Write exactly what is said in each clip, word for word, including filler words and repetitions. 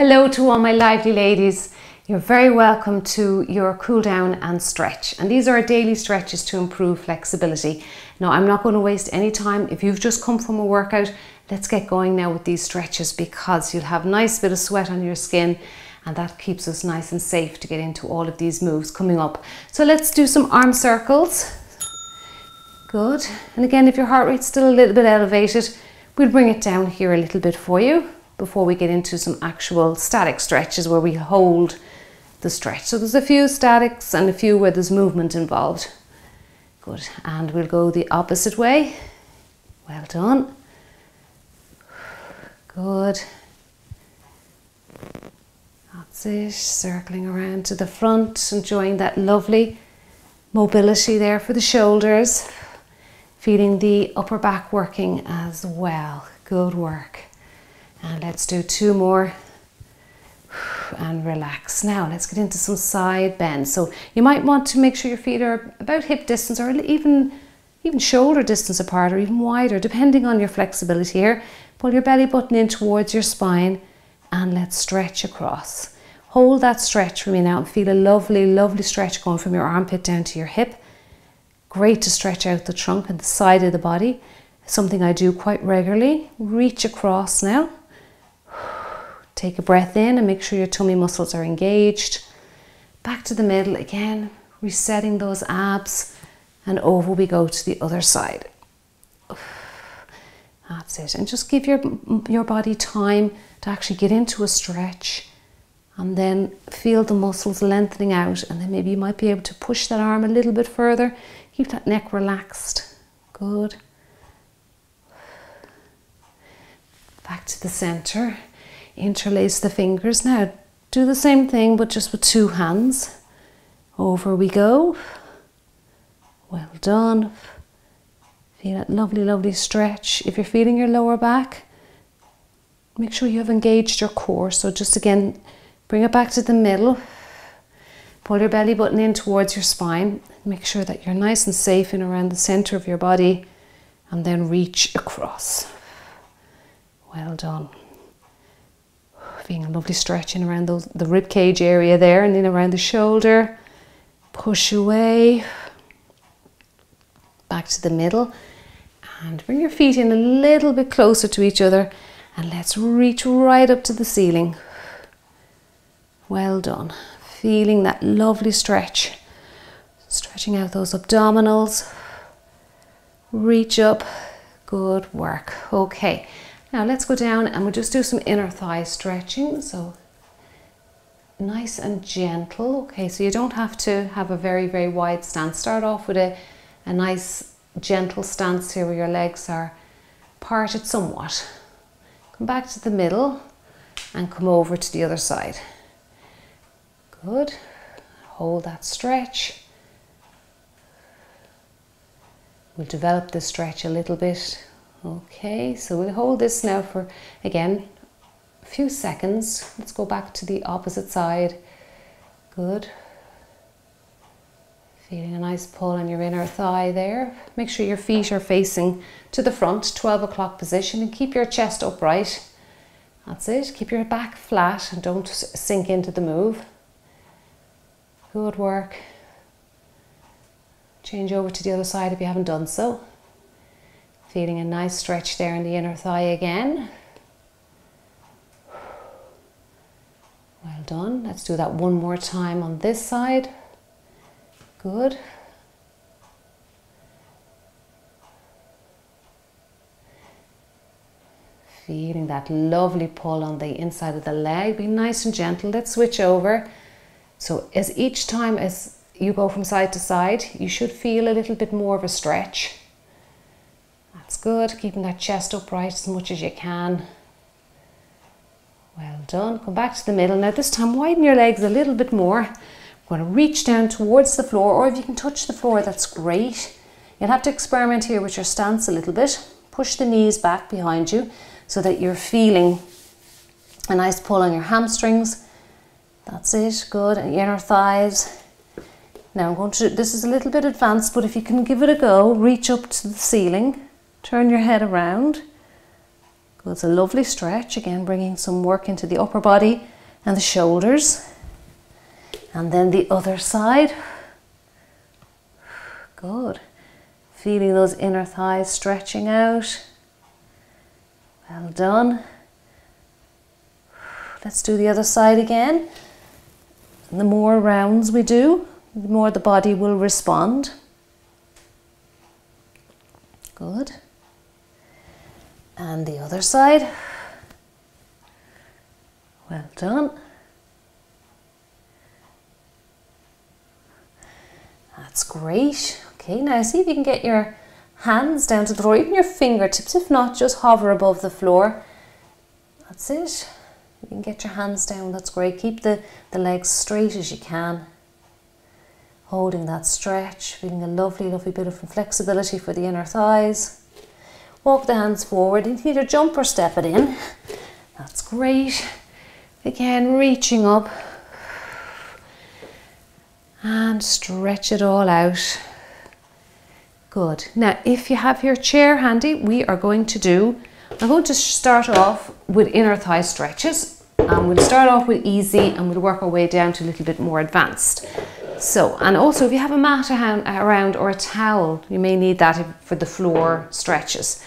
Hello to all my lively ladies. You're very welcome to your cool down and stretch. And these are our daily stretches to improve flexibility. Now, I'm not going to waste any time. If you've just come from a workout, let's get going now with these stretches, because you'll have a nice bit of sweat on your skin, and that keeps us nice and safe to get into all of these moves coming up. So let's do some arm circles. Good. And again, if your heart rate's still a little bit elevated, we'll bring it down here a little bit for you before we get into some actual static stretches where we hold the stretch. So there's a few statics and a few where there's movement involved. Good, and we'll go the opposite way. Well done. Good. That's it, circling around to the front, enjoying that lovely mobility there for the shoulders, feeling the upper back working as well. Good work. And let's do two more and relax. Now let's get into some side bends. So you might want to make sure your feet are about hip distance or even, even shoulder distance apart, or even wider, depending on your flexibility here. Pull your belly button in towards your spine and let's stretch across. Hold that stretch for me now and feel a lovely, lovely stretch going from your armpit down to your hip. Great to stretch out the trunk and the side of the body. Something I do quite regularly. Reach across now. Take a breath in and make sure your tummy muscles are engaged. Back to the middle again, resetting those abs, and over we go to the other side. That's it, and just give your, your body time to actually get into a stretch and then feel the muscles lengthening out, and then maybe you might be able to push that arm a little bit further. Keep that neck relaxed. Good. Back to the center. Interlace the fingers. Now do the same thing but just with two hands. Over we go. Well done. Feel that lovely, lovely stretch. If you're feeling your lower back, make sure you have engaged your core. So just again, bring it back to the middle. Pull your belly button in towards your spine. Make sure that you're nice and safe in around the center of your body, and then reach across. Well done. Being a lovely stretch in around those, the ribcage area there, and in around the shoulder. Push away. Back to the middle. And bring your feet in a little bit closer to each other. And let's reach right up to the ceiling. Well done. Feeling that lovely stretch. Stretching out those abdominals. Reach up. Good work. Okay. Now let's go down and we'll just do some inner thigh stretching. So nice and gentle. Okay, so you don't have to have a very, very wide stance. Start off with a, a nice gentle stance here where your legs are parted somewhat. Come back to the middle and come over to the other side. Good. Hold that stretch. We'll develop this stretch a little bit. Okay, so we'll hold this now for, again, a few seconds. Let's go back to the opposite side. Good. Feeling a nice pull on your inner thigh there. Make sure your feet are facing to the front, twelve o'clock position, and keep your chest upright. That's it. Keep your back flat and don't sink into the move. Good work. Change over to the other side if you haven't done so. Feeling a nice stretch there in the inner thigh again. Well done. Let's do that one more time on this side. Good. Feeling that lovely pull on the inside of the leg. Be nice and gentle. Let's switch over. So as each time as you go from side to side, you should feel a little bit more of a stretch. That's good, keeping that chest upright as much as you can. Well done, come back to the middle. Now this time widen your legs a little bit more. We're going to reach down towards the floor, or if you can touch the floor, that's great. You'll have to experiment here with your stance a little bit. Push the knees back behind you so that you're feeling a nice pull on your hamstrings. That's it, good, and your inner thighs. Now I'm going to, this is a little bit advanced, but if you can give it a go, reach up to the ceiling. Turn your head around. So it's a lovely stretch, again bringing some work into the upper body and the shoulders. And then the other side. Good. Feeling those inner thighs stretching out. Well done. Let's do the other side again. And the more rounds we do, the more the body will respond. Good. And the other side. Well done. That's great. Okay, now see if you can get your hands down to the floor, even your fingertips. If not, just hover above the floor. That's it. You can get your hands down, that's great. Keep the, the legs straight as you can. Holding that stretch, feeling a lovely, lovely bit of flexibility for the inner thighs. Walk the hands forward, if you need a jump or step it in. That's great. Again, reaching up. And stretch it all out. Good. Now, if you have your chair handy, we are going to do, I'm going to start off with inner thigh stretches. And we'll start off with easy and we'll work our way down to a little bit more advanced. So, and also if you have a mat around or a towel, you may need that for the floor stretches.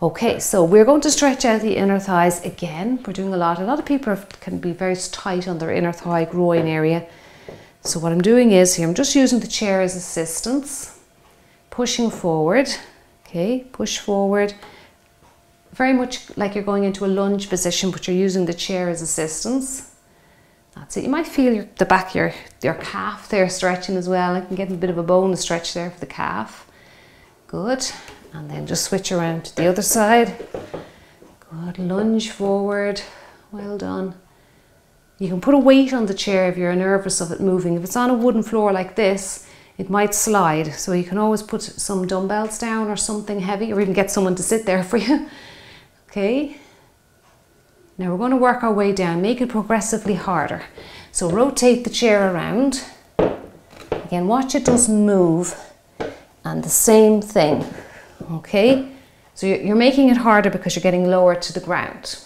Okay, so we're going to stretch out the inner thighs again. We're doing a lot. A lot of people can be very tight on their inner thigh groin area. So what I'm doing is here, I'm just using the chair as assistance, pushing forward, okay, push forward, very much like you're going into a lunge position, but you're using the chair as assistance. That's it. You might feel your, the back of your, your calf there stretching as well. I can get a bit of a bone stretch there for the calf. Good. And then just switch around to the other side. Good, lunge forward. Well done. You can put a weight on the chair if you're nervous of it moving. If it's on a wooden floor like this, it might slide. So you can always put some dumbbells down or something heavy, or even get someone to sit there for you. Okay. Now we're going to work our way down, make it progressively harder. So rotate the chair around. Again, watch it doesn't move. And the same thing. Okay. So you're making it harder because you're getting lower to the ground.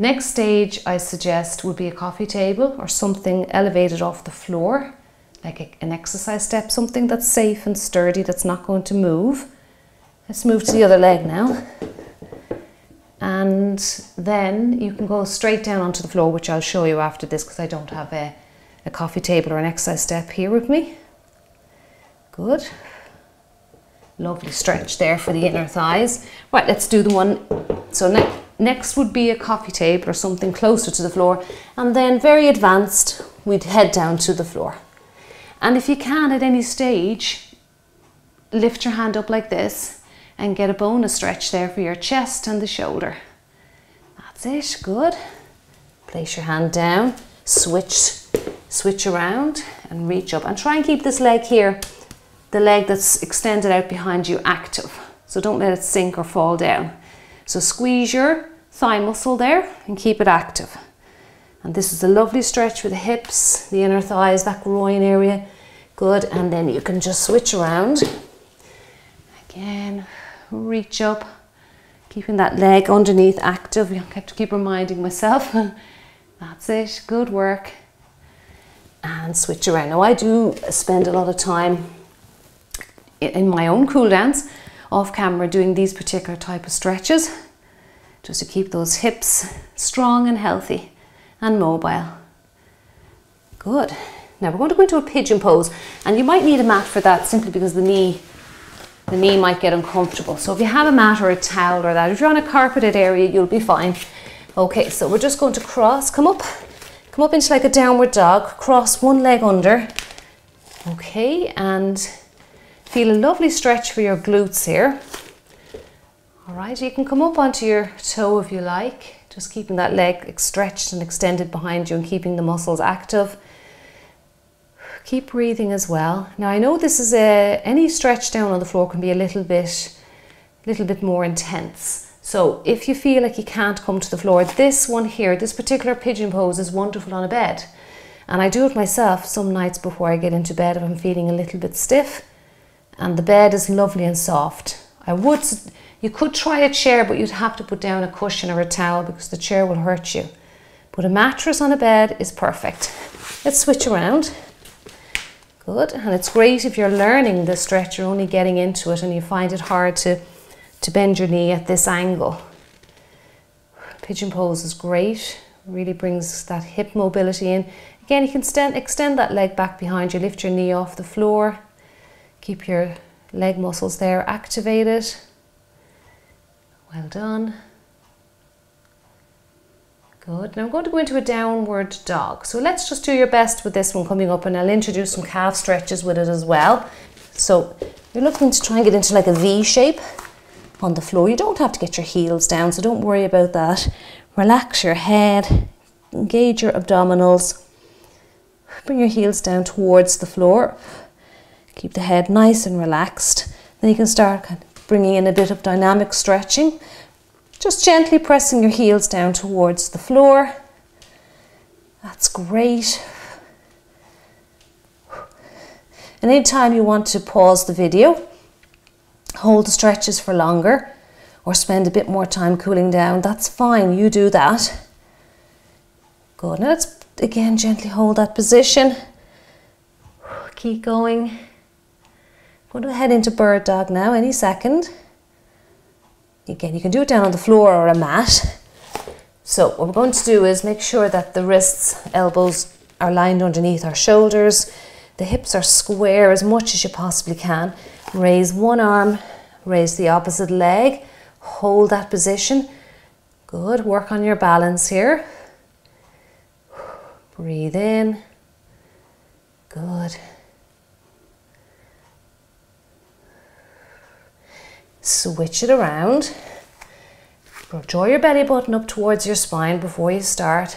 Next stage I suggest would be a coffee table or something elevated off the floor, like a, an exercise step, something that's safe and sturdy, that's not going to move. Let's move to the other leg now. And then you can go straight down onto the floor, which I'll show you after this because I don't have a, a coffee table or an exercise step here with me. Good. Lovely stretch there for the inner thighs. Right, let's do the one. So next. Next would be a coffee table or something closer to the floor, and then very advanced, we'd head down to the floor. And if you can at any stage, lift your hand up like this and get a bonus stretch there for your chest and the shoulder. That's it, good. Place your hand down, switch, switch around and reach up. And try and keep this leg here, the leg that's extended out behind you, active. So don't let it sink or fall down. So squeeze your thigh muscle there and keep it active. And this is a lovely stretch for the hips, the inner thighs, that groin area. Good, and then you can just switch around. Again, reach up, keeping that leg underneath active. I have to keep reminding myself. That's it, good work. And switch around. Now I do spend a lot of time in my own cool downs off camera doing these particular type of stretches just to keep those hips strong and healthy and mobile. Good. Now we're going to go into a pigeon pose, and you might need a mat for that simply because the knee the knee might get uncomfortable. So if you have a mat or a towel or that, if you're on a carpeted area, you'll be fine. Okay, so we're just going to cross, come up, come up into like a downward dog, cross one leg under. Okay, and feel a lovely stretch for your glutes here. All right, you can come up onto your toe if you like, just keeping that leg stretched and extended behind you and keeping the muscles active. Keep breathing as well. Now I know this is a, any stretch down on the floor can be a little bit, little bit more intense. So if you feel like you can't come to the floor, this one here, this particular pigeon pose is wonderful on a bed. And I do it myself some nights before I get into bed if I'm feeling a little bit stiff. And the bed is lovely and soft. I would You could try a chair, but you'd have to put down a cushion or a towel because the chair will hurt you. But a mattress on a bed is perfect. Let's switch around. Good. And it's great if you're learning the stretch, you're only getting into it and you find it hard to, to bend your knee at this angle. Pigeon pose is great. Really brings that hip mobility in. Again, you can stand, extend that leg back behind you, lift your knee off the floor. Keep your leg muscles there activated. Well done. Good. Now I'm going to go into a downward dog. So let's just do your best with this one coming up, and I'll introduce some calf stretches with it as well. So you're looking to try and get into like a V shape on the floor. You don't have to get your heels down, so don't worry about that. Relax your head, engage your abdominals, bring your heels down towards the floor, keep the head nice and relaxed. Then you can start kind of bringing in a bit of dynamic stretching, just gently pressing your heels down towards the floor. That's great. And anytime you want to pause the video, hold the stretches for longer or spend a bit more time cooling down, that's fine, you do that. Good, now let's again gently hold that position. Keep going. I'm going to head into bird dog now, any second. Again, you can do it down on the floor or a mat. So what we're going to do is make sure that the wrists, elbows are lined underneath our shoulders. The hips are square as much as you possibly can. Raise one arm, raise the opposite leg, hold that position. Good, work on your balance here. Breathe in. Good. Switch it around. Draw your belly button up towards your spine before you start.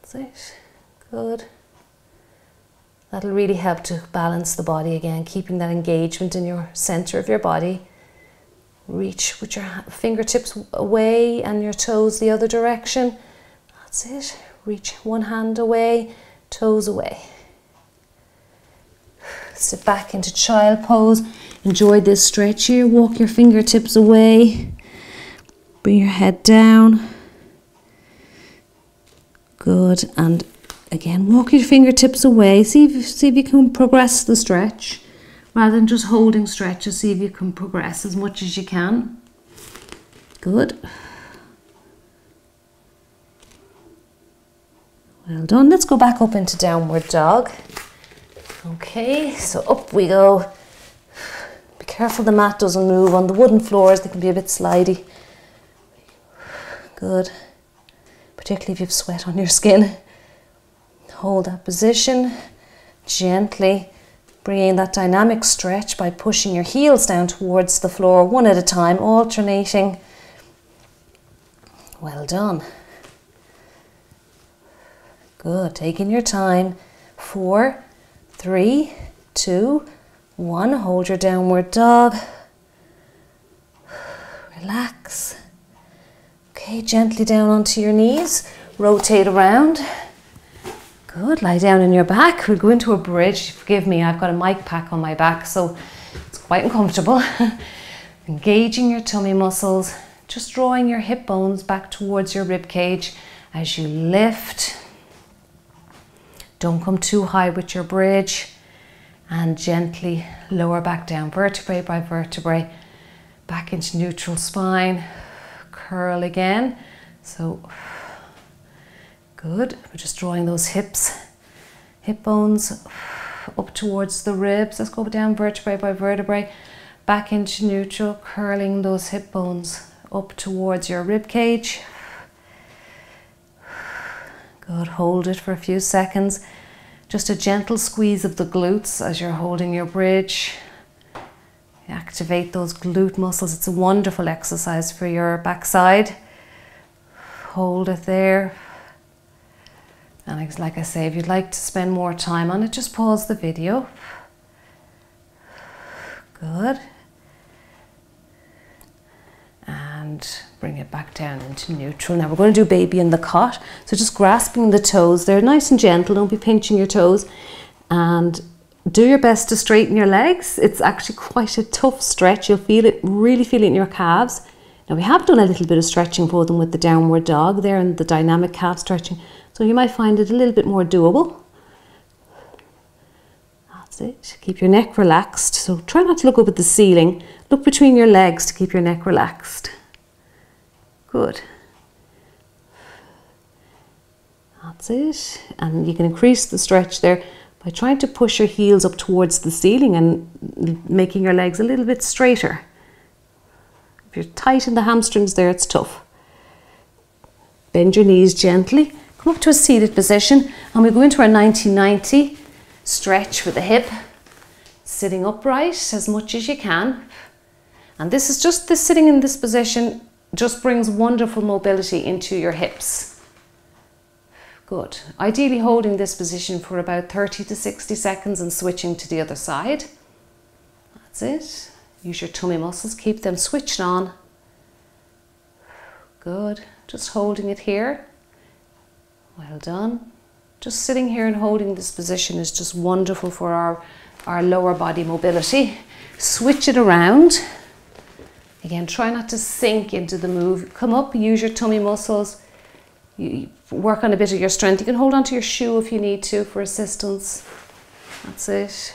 That's it. Good. That'll really help to balance the body again, keeping that engagement in your center of your body. Reach with your fingertips away and your toes the other direction. That's it. Reach one hand away, toes away. Sit back into child pose. Enjoy this stretch here. Walk your fingertips away. Bring your head down. Good. And again, walk your fingertips away. See if, see if you can progress the stretch. Rather than just holding stretches, see if you can progress as much as you can. Good. Well done. Let's go back up into downward dog. Okay, so up we go. Be careful the mat doesn't move. On the wooden floors, they can be a bit slidey. Good. Particularly if you have sweat on your skin. Hold that position, gently bringing that dynamic stretch by pushing your heels down towards the floor one at a time, alternating. Well done. Good, taking your time. Four, three, two, one. Hold your downward dog. Relax. Okay, gently down onto your knees. Rotate around. Good, lie down on your back. We'll go into a bridge. Forgive me, I've got a mic pack on my back, so it's quite uncomfortable. Engaging your tummy muscles, just drawing your hip bones back towards your rib cage as you lift. Don't come too high with your bridge, and gently lower back down, vertebrae by vertebrae, back into neutral spine. Curl again. So good, we're just drawing those hips, hip bones up towards the ribs. Let's go down vertebrae by vertebrae, back into neutral, curling those hip bones up towards your rib cage. Good, hold it for a few seconds. Just a gentle squeeze of the glutes as you're holding your bridge. Activate those glute muscles. It's a wonderful exercise for your backside. Hold it there. And like I say, if you'd like to spend more time on it, just pause the video. Good. And bring it back down into neutral. Now we're going to do baby in the cot. So just grasping the toes. They're nice and gentle. Don't be pinching your toes. And do your best to straighten your legs. It's actually quite a tough stretch. You'll feel it, really feel it in your calves. Now we have done a little bit of stretching for them with the downward dog there and the dynamic calf stretching. So you might find it a little bit more doable. That's it. Keep your neck relaxed. So try not to look up at the ceiling. Look between your legs to keep your neck relaxed. Good. That's it. And you can increase the stretch there by trying to push your heels up towards the ceiling and making your legs a little bit straighter. If you're tight in the hamstrings there, it's tough. Bend your knees gently. Come up to a seated position and we go into our ninety ninety stretch with the hip. Sitting upright as much as you can. And this is just this sitting in this position just brings wonderful mobility into your hips. Good. Ideally holding this position for about thirty to sixty seconds and switching to the other side. That's it. Use your tummy muscles, keep them switched on. Good. Just holding it here. Well done. Just sitting here and holding this position is just wonderful for our, our lower body mobility. Switch it around. Again, try not to sink into the move. Come up, use your tummy muscles. You work on a bit of your strength. You can hold on to your shoe if you need to for assistance. That's it.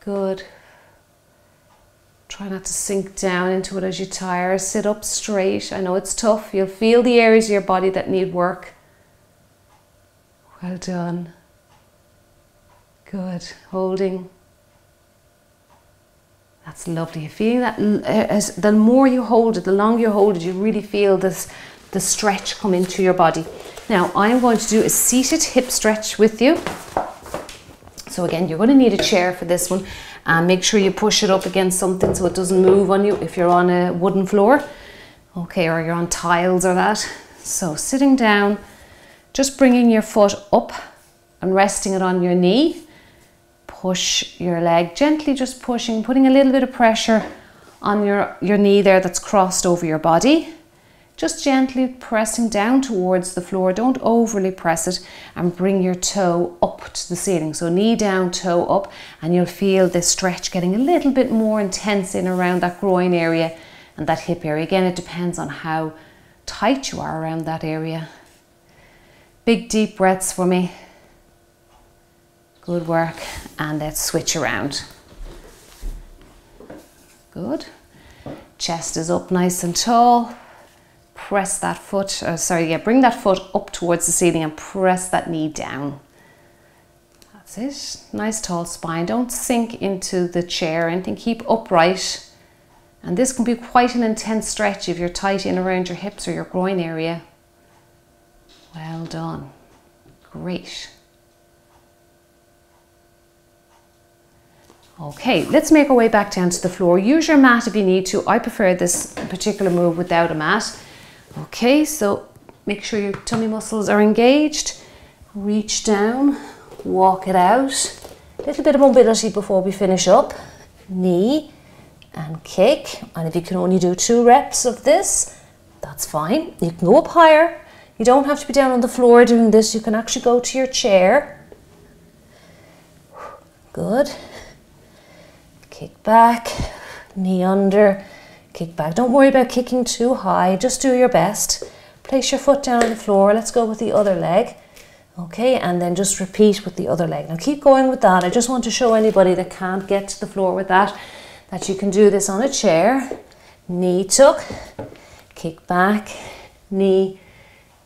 Good. Try not to sink down into it as you tire. Sit up straight. I know it's tough. You'll feel the areas of your body that need work. Well done. Good. Holding. That's lovely. You're feeling that. As the more you hold it, the longer you hold it, you really feel this. The stretch come into your body. Now I'm going to do a seated hip stretch with you. So again, you're going to need a chair for this one, and make sure you push it up against something so it doesn't move on you if you're on a wooden floor, okay, or you're on tiles or that. So sitting down, just bringing your foot up and resting it on your knee. Push your leg gently, just pushing, putting a little bit of pressure on your, your knee there that's crossed over your body. Just gently pressing down towards the floor. Don't overly press it, and bring your toe up to the ceiling. So knee down, toe up, and you'll feel this stretch getting a little bit more intense in around that groin area and that hip area. Again, it depends on how tight you are around that area. Big deep breaths for me. Good work. And let's switch around. Good. Chest is up nice and tall. Press that foot, oh, sorry, yeah, bring that foot up towards the ceiling and press that knee down. That's it. Nice tall spine. Don't sink into the chair or anything. Keep upright. And this can be quite an intense stretch if you're tight in around your hips or your groin area. Well done. Great. Okay, let's make our way back down to the floor. Use your mat if you need to. I prefer this particular move without a mat. Okay, so make sure your tummy muscles are engaged. Reach down, walk it out. A little bit of mobility before we finish up. Knee and kick. And if you can only do two reps of this, that's fine. You can go up higher. You don't have to be down on the floor doing this. You can actually go to your chair. Good. Kick back, knee under. Kick back. Don't worry about kicking too high, just do your best. Place your foot down on the floor. Let's go with the other leg. Okay, and then just repeat with the other leg. Now keep going with that. I just want to show anybody that can't get to the floor with that, that you can do this on a chair. Knee tuck, kick back, knee,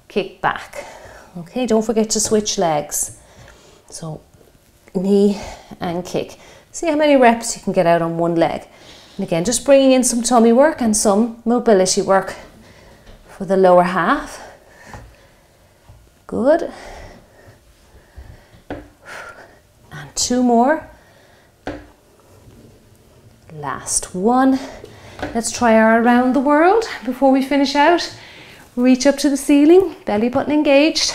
kick back. Okay, don't forget to switch legs. So knee and kick. See how many reps you can get out on one leg. And again, just bringing in some tummy work and some mobility work for the lower half. Good. And two more. Last one. Let's try our around the world before we finish out. Reach up to the ceiling, belly button engaged.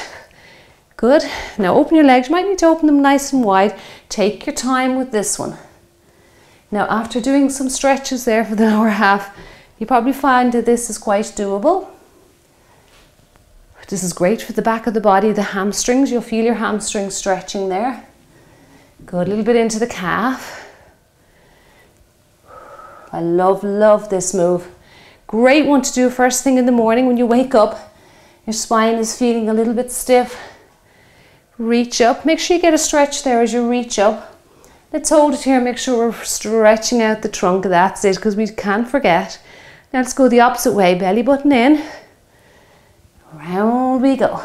Good. Now open your legs. You might need to open them nice and wide. Take your time with this one. Now after doing some stretches there for the lower half, you probably find that this is quite doable. This is great for the back of the body, the hamstrings. You'll feel your hamstrings stretching there. Go a little bit into the calf. I love, love this move. Great one to do first thing in the morning when you wake up. Your spine is feeling a little bit stiff. Reach up. Make sure you get a stretch there as you reach up. Let's hold it here. Make sure we're stretching out the trunk. That's it, because we can forget. Now let's go the opposite way. Belly button in. Round we go.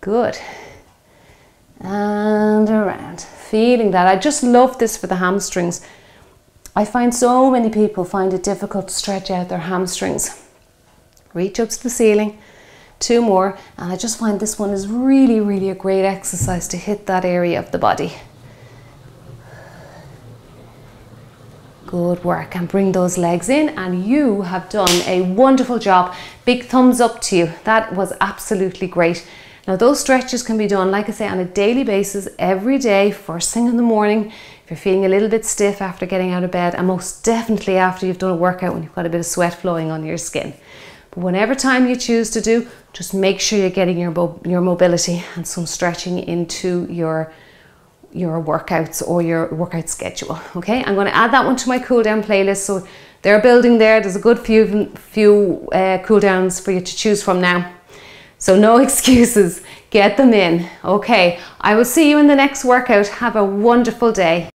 Good. And around. Feeling that. I just love this for the hamstrings. I find so many people find it difficult to stretch out their hamstrings. Reach up to the ceiling, two more, and I just find this one is really, really a great exercise to hit that area of the body. Good work, and bring those legs in, and you have done a wonderful job. Big thumbs up to you. That was absolutely great. Now those stretches can be done, like I say, on a daily basis, every day, first thing in the morning, if you're feeling a little bit stiff after getting out of bed, and most definitely after you've done a workout when you've got a bit of sweat flowing on your skin. But whenever time you choose to do, just make sure you're getting your, mo your mobility and some stretching into your, your workouts or your workout schedule, okay? I'm going to add that one to my cool down playlist, so they're building there. There's a good few, few uh, cool downs for you to choose from now. So no excuses, get them in. Okay, I will see you in the next workout. Have a wonderful day.